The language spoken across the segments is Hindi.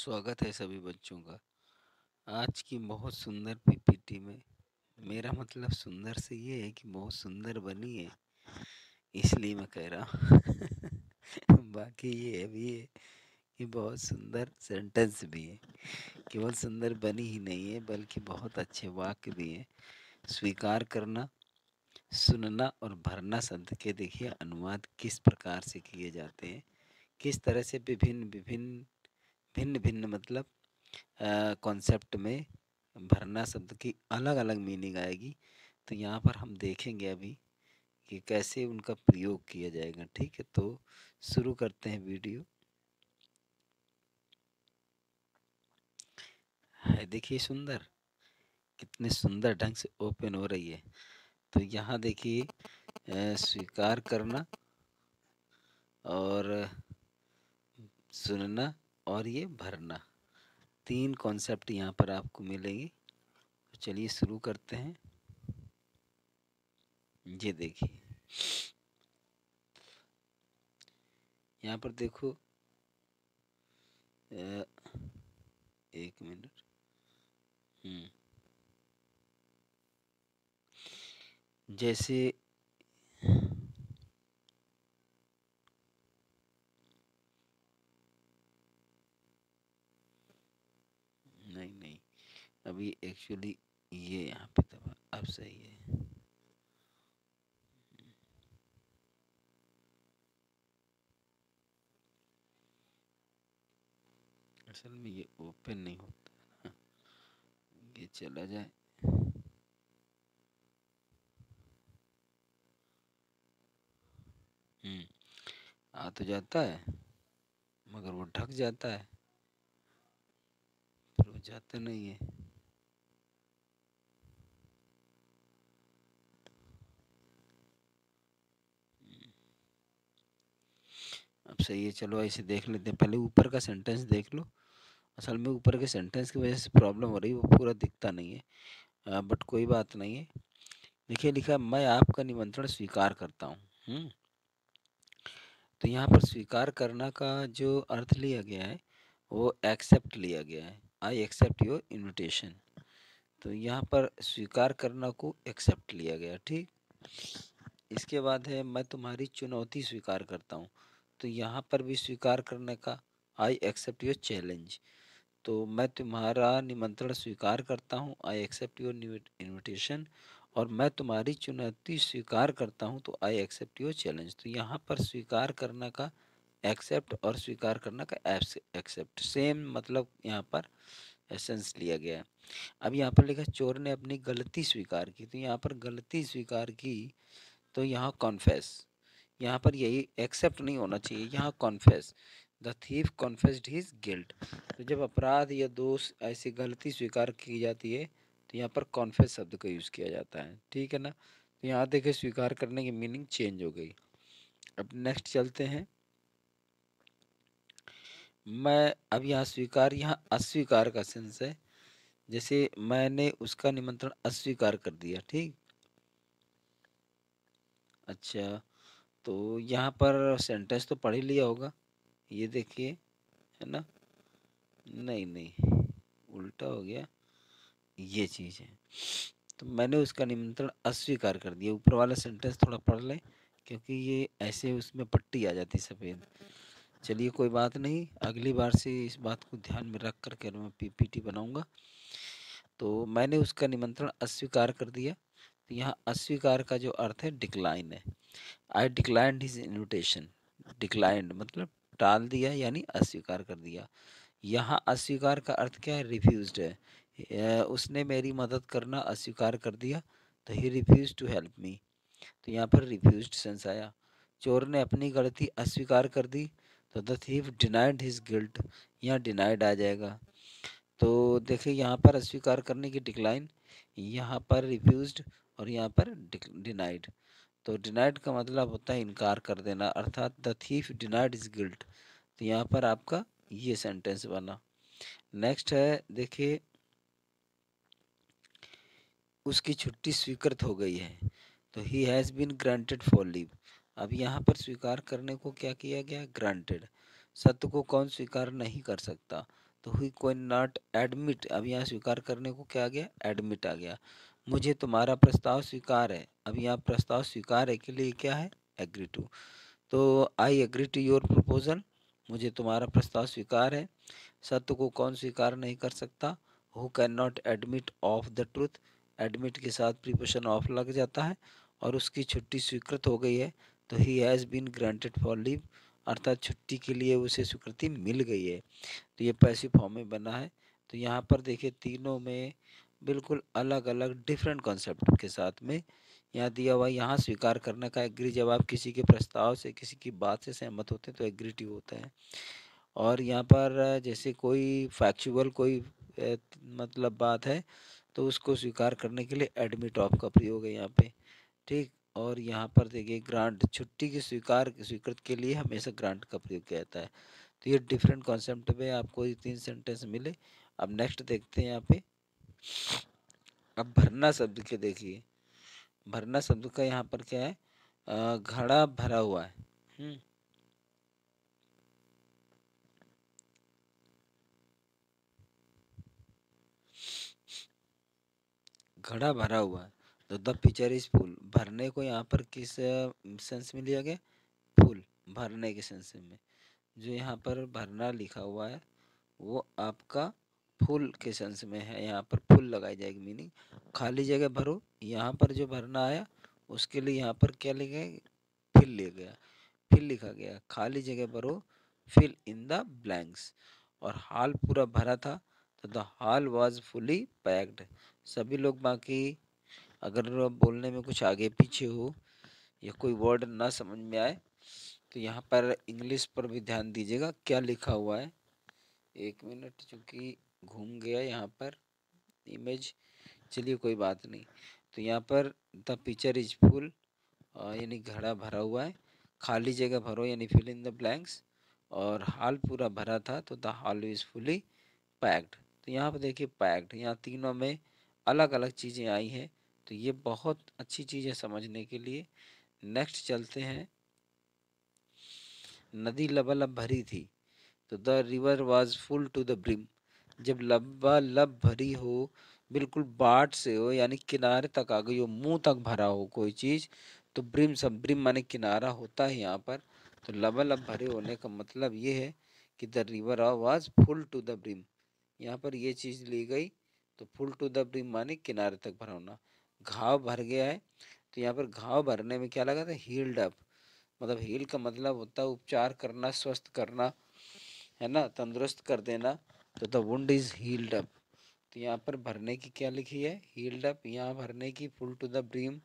स्वागत है सभी बच्चों का आज की बहुत सुंदर पीपीटी में। मेरा मतलब सुंदर से ये है कि बहुत सुंदर बनी है इसलिए मैं कह रहा हूँ बाकी ये भी है कि बहुत सुंदर सेंटेंस भी है। केवल सुंदर बनी ही नहीं है बल्कि बहुत अच्छे वाक्य भी हैं। स्वीकार करना, सुनना और भरना शब्द के देखिए अनुवाद किस प्रकार से किए जाते हैं, किस तरह से भिन्न भिन्न मतलब कॉन्सेप्ट में भरना शब्द की अलग अलग मीनिंग आएगी। तो यहाँ पर हम देखेंगे अभी कि कैसे उनका प्रयोग किया जाएगा। ठीक है, तो शुरू करते हैं वीडियो। है देखिए सुंदर, कितने सुंदर ढंग से ओपन हो रही है। तो यहाँ देखिए स्वीकार करना और सुनना और ये भरना, तीन कॉन्सेप्ट यहाँ पर आपको मिलेंगे। तो चलिए शुरू करते हैं। ये देखिए यहाँ पर देखो, एक मिनट, जैसे नहीं अभी एक्चुअली ये यहाँ पे दबा, अब सही है। असल में ये ओपन नहीं होता, ये चला जाए। आ तो जाता है मगर वो ढक जाता है, फिर वो जाता नहीं है। अब सही है, चलो ऐसे देख लेते हैं। पहले ऊपर का सेंटेंस देख लो। असल में ऊपर के सेंटेंस की वजह से प्रॉब्लम हो रही है, वो पूरा दिखता नहीं है, बट कोई बात नहीं है। देखिए लिखा, मैं आपका निमंत्रण स्वीकार करता हूँ। तो यहाँ पर स्वीकार करना का जो अर्थ लिया गया है वो एक्सेप्ट लिया गया है, आई एक्सेप्ट योर इन्विटेशन। तो यहाँ पर स्वीकार करना को एक्सेप्ट लिया गया, ठीक। इसके बाद है, मैं तुम्हारी चुनौती स्वीकार करता हूँ। तो यहाँ पर भी स्वीकार करने का आई एक्सेप्ट योर चैलेंज। तो मैं तुम्हारा निमंत्रण स्वीकार करता हूँ, आई एक्सेप्ट योर इन्विटेशन। और मैं तुम्हारी चुनौती स्वीकार करता हूँ, तो आई एक्सेप्ट योर चैलेंज। तो यहाँ पर स्वीकार करना का एक्सेप्ट और स्वीकार करना का एक्सेप्ट सेम मतलब यहाँ पर एसेंस लिया गया है। अब यहाँ पर लिखा, चोर ने अपनी गलती स्वीकार की। तो यहाँ पर गलती स्वीकार की, तो यहाँ कॉन्फेस, यहाँ पर यही एक्सेप्ट नहीं होना चाहिए, यहाँ confess, the thief confessed his guilt. तो जब अपराध या दोष ऐसी गलती स्वीकार की जाती है तो यहाँ पर कॉन्फेस शब्द का यूज़ किया जाता है, ठीक है ना। तो यहाँ देखें स्वीकार करने की मीनिंग चेंज हो गई। अब नेक्स्ट चलते हैं। मैं अब यहाँ स्वीकार, यहाँ अस्वीकार का सेंस है। जैसे मैंने उसका निमंत्रण अस्वीकार कर दिया, ठीक। अच्छा, तो यहाँ पर सेंटेंस तो पढ़ ही लिया होगा, ये देखिए है ना। नहीं उल्टा हो गया, ये चीज़ है। तो मैंने उसका निमंत्रण अस्वीकार कर दिया। ऊपर वाला सेंटेंस थोड़ा पढ़ लें क्योंकि ये ऐसे उसमें पट्टी आ जाती सफ़ेद। चलिए कोई बात नहीं, अगली बार से इस बात को ध्यान में रख कर के मैं पीपीटी बनाऊंगा। तो मैंने उसका निमंत्रण अस्वीकार कर दिया। तो यहाँ अस्वीकार का जो अर्थ है डिक्लाइन है, I declined his invitation. Declined मतलब टाल दिया यानी अस्वीकार कर दिया। यहाँ अस्वीकार का अर्थ क्या है, रिफ्यूज्ड है। उसने मेरी मदद करना अस्वीकार कर दिया, तो he refuse to help me. तो यहाँ पर रिफ्यूज्ड सेंस आया। चोर ने अपनी गलती अस्वीकार कर दी, तो the thief denied his guilt. यहाँ डिनाइड आ जाएगा। तो देखिए यहाँ पर अस्वीकार करने की डिक्लाइन, यहाँ पर रिफ्यूज्ड और यहाँ पर डिनाइड। तो डिनाइड का मतलब होता है इनकार कर देना, अर्थात the thief denied his guilt. तो यहाँ पर आपका ये सेंटेंस बना। नेक्स्ट है देखिए, उसकी छुट्टी स्वीकृत हो गई है। तो he has been granted for leave. अब यहाँ पर स्वीकार करने को क्या किया गया, ग्रांटेड। सत्य को कौन स्वीकार नहीं कर सकता, तो हुई कोई नॉट एडमिट, अब यहाँ स्वीकार करने को क्या आ गया, एडमिट आ गया। मुझे तुम्हारा प्रस्ताव स्वीकार है, अब यहाँ प्रस्ताव स्वीकार है के लिए क्या है, एग्री टू। तो I agree to your proposal, मुझे तुम्हारा प्रस्ताव स्वीकार है। सत्य को कौन स्वीकार नहीं कर सकता, who can not admit of the truth, admit के साथ प्रीपोजिशन ऑफ लग जाता है और उसकी छुट्टी स्वीकृत हो गई है, तो he has been granted for leave, अर्थात छुट्टी के लिए उसे स्वीकृति मिल गई है। तो ये पैसिव फॉर्म में बना है। तो यहाँ पर देखिए तीनों में बिल्कुल अलग अलग डिफरेंट कॉन्सेप्ट के साथ में यहाँ दिया हुआ, यहाँ स्वीकार करने का एग्री, जब आप किसी के प्रस्ताव से किसी की बात से सहमत होते हैं तो एग्रीटिव होता है। और यहाँ पर जैसे कोई फैक्चुअल कोई मतलब बात है तो उसको स्वीकार करने के लिए एडमिट ऑफ का प्रयोग है यहाँ पे, ठीक। और यहाँ पर देखिए ग्रांट, छुट्टी की स्वीकृत के लिए हमेशा ग्रांट का प्रयोग किया जाता है। तो ये डिफरेंट कॉन्सेप्ट में आपको ये तीन सेंटेंस मिले। अब नेक्स्ट देखते हैं यहाँ पे, अब भरना शब्द के देखिए, भरना शब्द का यहाँ पर क्या है, घड़ा भरा हुआ है। घड़ा भरा हुआ है, तो द पिक्चर इज फुल, भरने को यहाँ पर किस सेंस में लिया गया, फुल, भरने के सेंस में। जो यहाँ पर भरना लिखा हुआ है वो आपका फुल के सेंस में है, यहाँ पर फुल लगाई जाएगी, मीनिंग खाली जगह भरो। यहाँ पर जो भरना आया उसके लिए यहाँ पर क्या लिखा गया, फिल लिया गया, फिल लिखा गया, खाली जगह भरो फिल इन द ब्लैंक्स। और हाल पूरा भरा था, तो the hall was fully packed, सभी लोग, बाकी अगर बोलने में कुछ आगे पीछे हो या कोई वर्ड ना समझ में आए तो यहाँ पर इंग्लिश पर भी ध्यान दीजिएगा क्या लिखा हुआ है। एक मिनट, चूँकि घूम गया यहाँ पर इमेज, चलिए कोई बात नहीं। तो यहाँ पर द पिक्चर इज फुल यानी घड़ा भरा हुआ है, खाली जगह भरो यानी फिल इन द ब्लैंक्स, और हाल पूरा भरा था तो the hall is fully packed. तो यहाँ पर देखिए पैक्ड, यहाँ तीनों में अलग अलग चीज़ें आई हैं, तो ये बहुत अच्छी चीज़ है समझने के लिए। नेक्स्ट चलते हैं, नदी लबालब भरी थी, तो the river was full to the brim, जब लबालब भरी हो बिल्कुल बाट से हो यानी किनारे तक आ गई हो, मुंह तक भरा हो कोई चीज़, तो ब्रिम, सब ब्रिम माने किनारा होता है यहाँ पर, तो लबालब भरे होने का मतलब ये है कि the river was full to the brim, यहाँ पर ये चीज़ ली गई, तो फुल टू द ब्रिम माने किनारे तक भरा होना। घाव भर गया है, तो यहाँ पर घाव भरने में क्या लगा था, हील्ड अप, मतलब हील का मतलब होता है उपचार करना, स्वस्थ करना, है ना, तंदुरुस्त कर देना, तो the wound is healed up. तो यहाँ पर भरने की क्या लिखी है, हील्ड अप, यहाँ भरने की फुल टू द ब्रिम।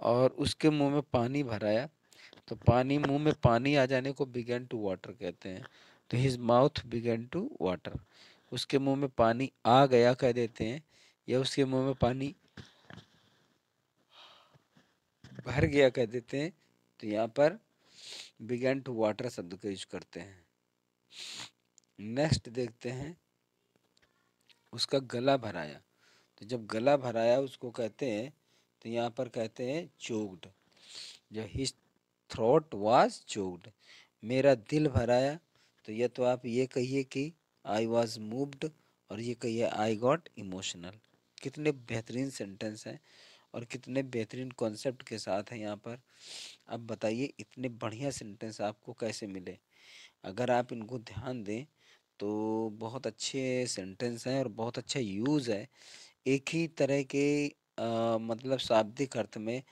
और उसके मुंह में पानी भराया, तो पानी, मुंह में पानी आ जाने को बिगेन टू वाटर कहते हैं, तो his mouth began to water, उसके मुंह में पानी आ गया कह देते हैं, या उसके मुंह में पानी भर गया कह देते हैं। तो यहाँ पर बिगेन टू वाटर शब्द का यूज करते हैं। नेक्स्ट देखते हैं, उसका गला भराया, तो जब गला भराया उसको कहते हैं, तो यहाँ पर कहते हैं चोक्ड, जब हिज थ्रोट वाज चोक्ड। मेरा दिल भराया, तो यह तो आप ये कहिए कि आई वॉज मूव्ड, और ये कहिए आई गॉट इमोशनल। कितने बेहतरीन सेंटेंस हैं और कितने बेहतरीन कॉन्सेप्ट के साथ है यहाँ पर। अब बताइए इतने बढ़िया सेंटेंस आपको कैसे मिले, अगर आप इनको ध्यान दें तो बहुत अच्छे सेंटेंस हैं और बहुत अच्छा यूज़ है। एक ही तरह के मतलब शाब्दिक अर्थ में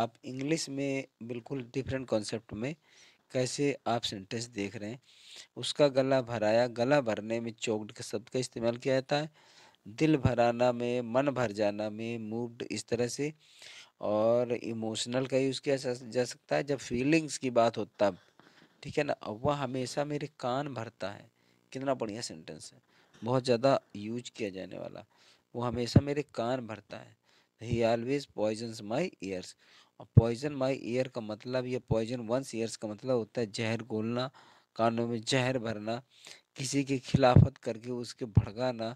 आप इंग्लिश में बिल्कुल डिफरेंट कॉन्सेप्ट में कैसे आप सेंटेंस देख रहे हैं। उसका गला भराया, गला भरने में चोक्ड के शब्द का इस्तेमाल किया जाता है, दिल भराना में, मन भर जाना में, मूड, इस तरह से। और इमोशनल का यूज़ किया जा सकता है जब फीलिंग्स की बात हो तब, ठीक है ना, वह हमेशा मेरे कान भरता है, कितना बढ़िया सेंटेंस है, बहुत ज़्यादा यूज किया जाने वाला, वो हमेशा मेरे कान भरता है। He always poisons my ears, और पॉइजन माई ईयर का मतलब, यह पॉइजन वंस ईयर्स का मतलब होता है जहर घोलना, कानों में जहर भरना, किसी की खिलाफत करके उसके भड़काना,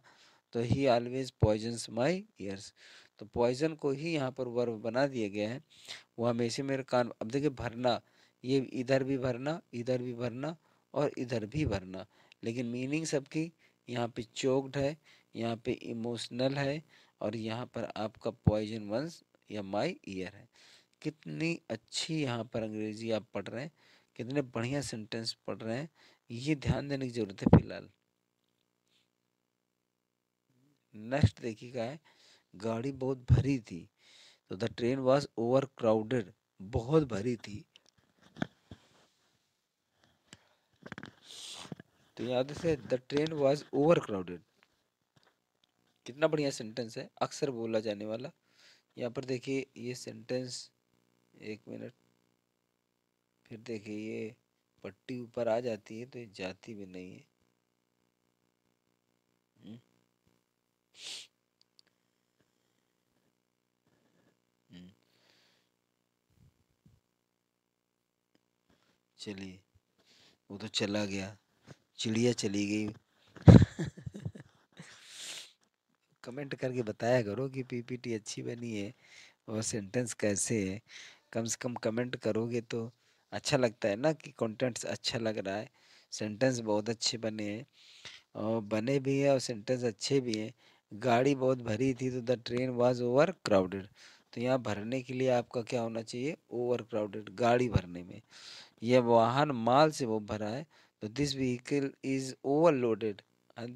तो he always poisons my ears, तो पॉइजन को ही यहाँ पर वर्ब बना दिया गया है, वो हमेशा मेरे कान। अब देखिए भरना, ये इधर भी भरना, इधर भी भरना और इधर भी भरना, लेकिन मीनिंग सबकी यहाँ पे चोक्ड है, यहाँ पे इमोशनल है और यहाँ पर आपका पॉइजन वंस या माई ईयर है। कितनी अच्छी यहाँ पर अंग्रेजी आप पढ़ रहे हैं, कितने बढ़िया सेंटेंस पढ़ रहे हैं, ये ध्यान देने की ज़रूरत है फिलहाल। नेक्स्ट देखिएगा है, गाड़ी बहुत भरी थी, तो the train was over crowded, बहुत भरी थी। तो याद से the train was over crowded, कितना बढ़िया सेंटेंस है, अक्सर बोला जाने वाला। यहाँ पर देखिए ये सेंटेंस, एक मिनट, फिर देखिए ये पट्टी ऊपर आ जाती है तो ये जाती भी नहीं है। चलिए, वो तो चला गया, चिड़िया चली गई। कमेंट करके बताया करो कि पीपीटी अच्छी बनी है और सेंटेंस कैसे है, कम से कम कमेंट करोगे तो अच्छा लगता है ना कि कंटेंट्स अच्छा लग रहा है, सेंटेंस बहुत अच्छे बने हैं और बने भी हैं और सेंटेंस अच्छे भी हैं। गाड़ी बहुत भरी थी तो the train was over crowded, तो यहाँ भरने के लिए आपका क्या होना चाहिए, ओवर क्राउडेड। गाड़ी भरने में यह वाहन माल से वो भरा है, तो दिस व्हीकल इज़ ओवरलोडेड।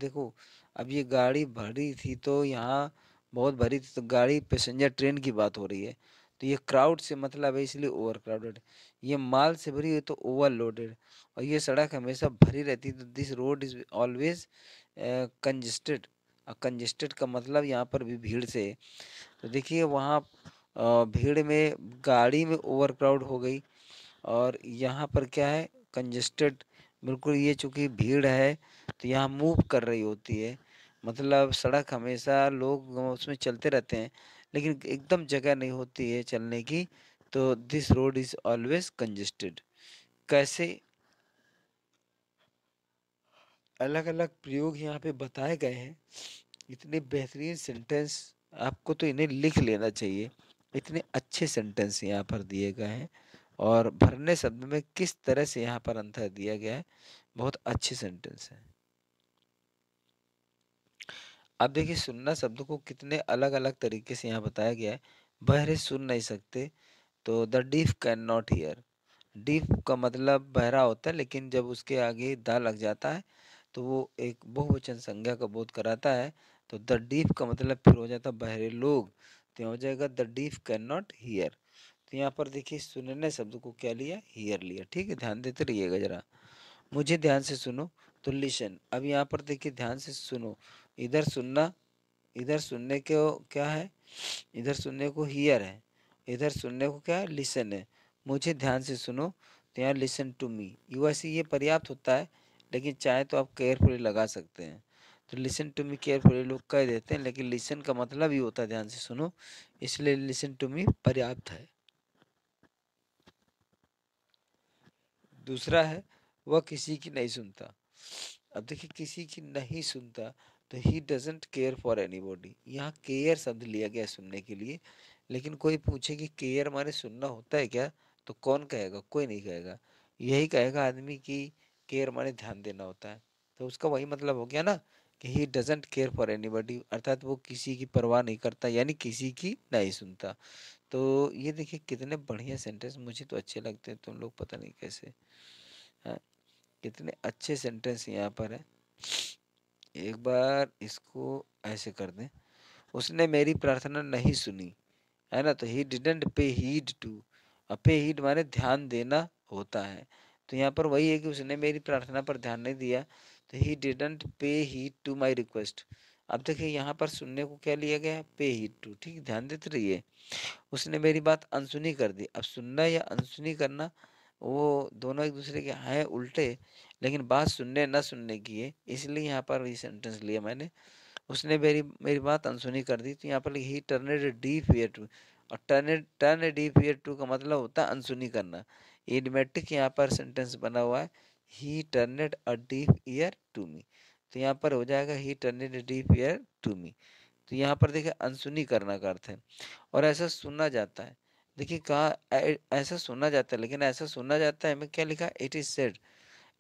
देखो अब ये गाड़ी भरी थी तो यहाँ बहुत भरी थी, तो गाड़ी पैसेंजर ट्रेन की बात हो रही है, तो ये क्राउड से मतलब है इसलिए ओवर क्राउडेड। ये माल से भरी है तो ओवरलोडेड, और ये सड़क हमेशा भरी रहती है तो this road is always congested. Congested का मतलब यहाँ पर भी भीड़ से है। तो देखिए वहाँ भीड़ में गाड़ी में ओवर क्राउड हो गई और यहाँ पर क्या है, कंजेस्टेड। बिल्कुल ये चूँकि भीड़ है तो यहाँ मूव कर रही होती है, मतलब सड़क हमेशा लोग उसमें चलते रहते हैं लेकिन एकदम जगह नहीं होती है चलने की, तो this road is always congested. कैसे अलग अलग प्रयोग यहाँ पे बताए गए हैं, इतने बेहतरीन सेंटेंस, आपको तो इन्हें लिख लेना चाहिए। इतने अच्छे सेंटेंस यहाँ पर दिए गए हैं और भरने शब्द में किस तरह से यहाँ पर अंतर दिया गया है, बहुत अच्छे सेंटेंस है। अब देखिए सुनना शब्द को कितने अलग अलग तरीके से यहाँ बताया गया है। बहरे सुन नहीं सकते, तो the deaf can not hear. Deaf का मतलब बहरा होता है, लेकिन जब उसके आगे दा लग जाता है तो वो एक बहुवचन संज्ञा का बोध कराता है, तो द डीफ का मतलब फिर हो जाता है बहरे लोग, तो हो जाएगा the deaf can not hear. तो यहाँ पर देखिए सुनने शब्द को क्या लिया, हियर लिया। ठीक है, ध्यान देते रहिएगा जरा। मुझे ध्यान से सुनो तो लिसन। अब यहाँ पर देखिए ध्यान से सुनो, इधर सुनना, इधर सुनने को क्या है, इधर सुनने को हियर है, इधर सुनने को क्या है, लिसन है। मुझे ध्यान से सुनो तो यहाँ लिसन टू मी। यूएसए ये पर्याप्त होता है, लेकिन चाहे तो आप केयरफुली लगा सकते हैं, तो लिसन टू मी केयरफुली लोग कह देते हैं, लेकिन लिसन का मतलब ही होता है ध्यान से सुनो, इसलिए लिसन टू मी पर्याप्त है। दूसरा है वह किसी की नहीं सुनता। अब देखिए किसी की नहीं सुनता तो he doesn't care for anybody. यहाँ केयर शब्द लिया गया सुनने के लिए, लेकिन कोई पूछे कि केयर माने सुनना होता है क्या, तो कौन कहेगा, कोई नहीं कहेगा, यही कहेगा आदमी कि केयर माने ध्यान देना होता है। तो उसका वही मतलब हो गया ना कि he doesn't care for anybody, अर्थात वो किसी की परवाह नहीं करता, यानी किसी की नहीं सुनता। तो ये देखिए कितने बढ़िया सेंटेंस, मुझे तो अच्छे लगते हैं, तुम लोग पता नहीं कैसे, हाँ कितने अच्छे सेंटेंस यहाँ पर है। एक बार इसको ऐसे कर दें, उसने मेरी प्रार्थना नहीं सुनी, है ना, तो he didn't pay heed to. अब पे हीड माने ध्यान देना होता है, तो यहाँ पर वही है कि उसने मेरी प्रार्थना पर ध्यान नहीं दिया, तो he didn't pay heed to my request. अब देखिए यहाँ पर सुनने को क्या लिया गया है, पे हीड टू। ठीक, ध्यान देते रहिए। उसने मेरी बात अनसुनी कर दी। अब सुनना या अनसुनी करना वो दोनों एक दूसरे के हैं उल्टे, लेकिन बात सुनने ना सुनने की है, इसलिए यहाँ पर ये सेंटेंस लिया मैंने, उसने मेरी बात अनसुनी कर दी। तो यहाँ पर he turned deaf ear to, और टर्न डीफ ईयर टू का मतलब होता है अनसुनी करना। इडियोमैटिक यहाँ पर सेंटेंस बना हुआ है, he turned a deaf ear to me. तो यहाँ पर हो जाएगा he turned a deaf ear to me. तो यहाँ पर देखिए अनसुनी करना का अर्थ है, और ऐसा सुना जाता है। देखिए कहा ऐसा सुना जाता है, लेकिन ऐसा सुना जाता है में क्या लिखा, इट इज सेड,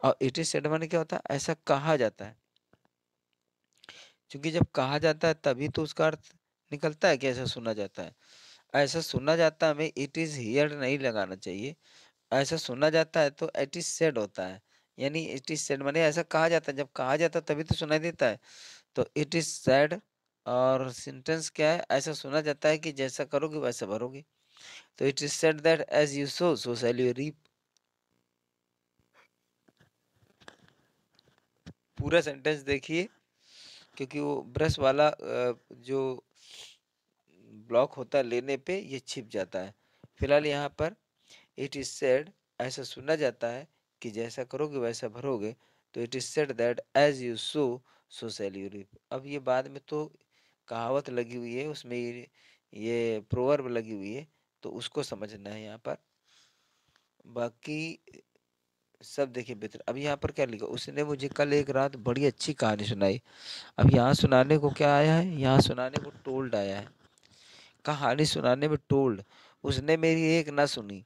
और इट इज सेड माने क्या होता है, ऐसा कहा जाता है। क्योंकि जब कहा जाता है तभी तो उसका अर्थ निकलता है कि ऐसा सुना जाता है। ऐसा सुना जाता है हमें इट इज़ हियर नहीं लगाना चाहिए, ऐसा सुना जाता है तो इट इज़ सेड होता है, यानी इट इज़ सेड माने ऐसा कहा जाता है, जब कहा जाता है तभी तो सुनाई देता है। तो इट इज़ सेड और सेंटेंस क्या है, ऐसा सुना जाता है कि जैसा करोगे वैसा भरोगे। तो it is said that as you sow so shall you reap. पूरा सेंटेंस देखिए, क्योंकि वो ब्रश वाला जो ब्लॉक होता है लेने पे ये छिप जाता है। फिलहाल यहाँ पर इट इज़ सेड ऐसा सुना जाता है कि जैसा करोगे वैसा भरोगे। तो it is said that as you sow so shall you reap. अब ये बाद में तो कहावत लगी हुई है, उसमें ये प्रोवर्ब लगी हुई है, तो उसको समझना है यहाँ पर। बाकी सब देखिए बेहतर। अब यहाँ पर क्या लिखा, उसने मुझे कल एक रात बड़ी अच्छी कहानी सुनाई। अब यहाँ सुनाने को क्या आया है, यहाँ सुनाने को टोल्ड आया है, कहानी सुनाने में टोल्ड। उसने मेरी एक ना सुनी,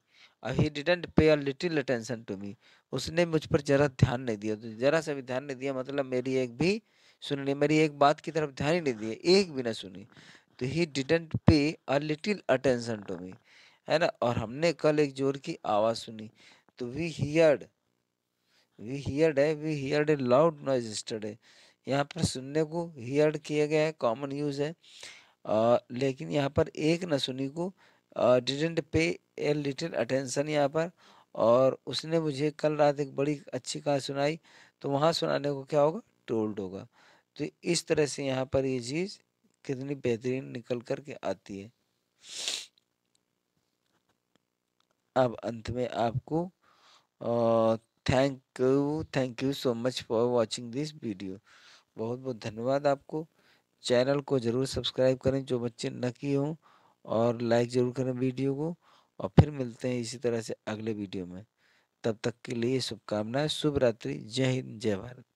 he didn't pay a little attention to me. उसने मुझ पर जरा ध्यान नहीं दिया, तो जरा सा भी ध्यान नहीं दिया मतलब मेरी एक भी सुनने, मेरी एक बात की तरफ ध्यान ही नहीं दिया, एक भी ना सुनी। तो he didn't pay a little attention to me, है ना। और हमने कल एक जोर की आवाज़ सुनी, तो we heard a loud noise yesterday. यहाँ पर सुनने को हियर्ड किया गया है, कॉमन यूज है, लेकिन यहाँ पर एक न सुनी को डिडेंट पे ए लिटिल अटेंशन यहाँ पर। और उसने मुझे कल रात एक बड़ी अच्छी कहानी सुनाई, तो वहाँ सुनाने को क्या होगा, टोल्ड होगा। तो इस तरह से यहाँ पर ये चीज़ कितनी बेहतरीन निकल कर के आती है। अब अंत में आपको thank you so much for watching this video. बहुत बहुत धन्यवाद आपको। चैनल को ज़रूर सब्सक्राइब करें जो बच्चे न किए हों, और लाइक ज़रूर करें वीडियो को। और फिर मिलते हैं इसी तरह से अगले वीडियो में, तब तक के लिए शुभकामनाएं, शुभ रात्रि, जय हिंद, जय भारत।